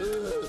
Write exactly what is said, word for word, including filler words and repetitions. Ugh.